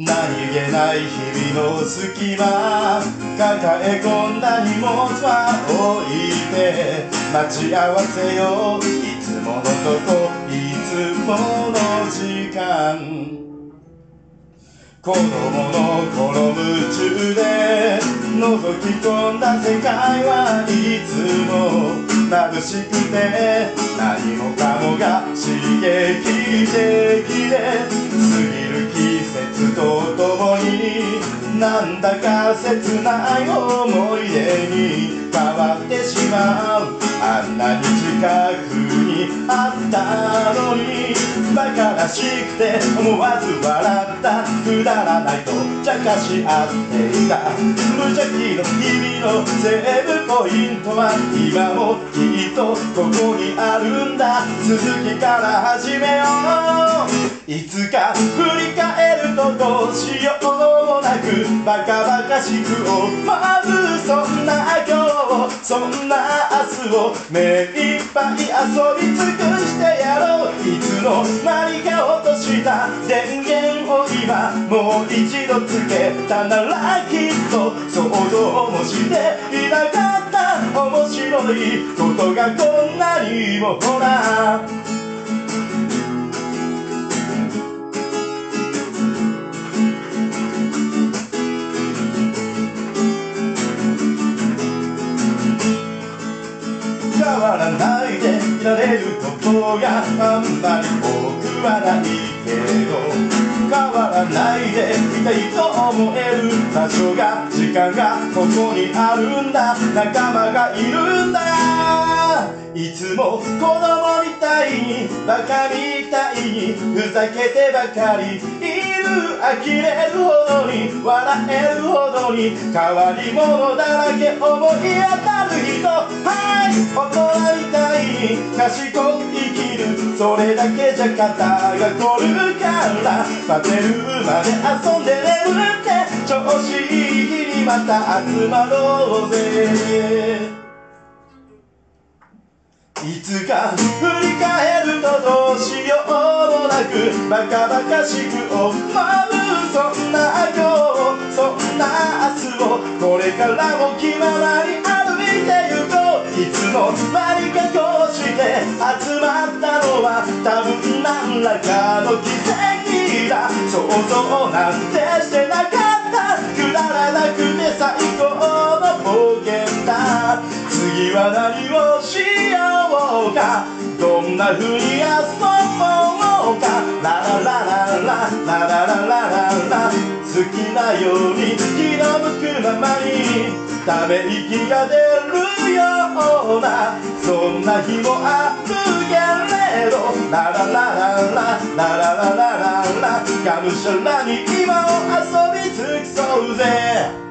何気ない日々の隙間抱え込んだ荷物は置いて待ち合わせよいつものとこいつもの時間子供の頃夢中で覗き込んだ世界はいつも眩しくて何もかもが刺激的で過ぎとともになんだか切ない思い出に変わってしまうあんなに近くにあったのに馬鹿らしくて思わず笑ったくだらないとちゃかし合っていた無邪気の日々のセーブポイントは今もきっとここにあるんだ続きから始めよういつか振り返るとどうしようもなくバカバカしく思うそんな今日をそんな明日を目いっぱい遊び尽くしてやろういつの間にか落とした電源を今もう一度つけたならきっと想像もしていなかった面白いことがこんなにもほら変わらないでいられることがあんまり多くはないけど変わらないでいたいと思える場所が時間がここにあるんだ仲間がいるんだいつも子供みたいにバカみたいにふざけてばかりいる呆れるほどに笑えるほどに変わり者だらけ思い当たる人はい賢く生きるそれだけじゃ肩が凝るからバテるまで遊んで眠って調子いい日にまた集まろうぜいつか振り返るとどうしようもなくバカバカしく思うそんな今日そんな明日をこれからも気ままに歩いてゆこういつの間にかこう集まったのは多分何らかの奇跡だ想像なんてしてなかったくだらなくて最高の冒険だ次は何をしようかどんな風に遊ぼうかララララララララララ好きなように気の向くままにため息が出るようなそんな日もあるけれどラララララララララララがむしゃらに今を遊び尽くそうぜ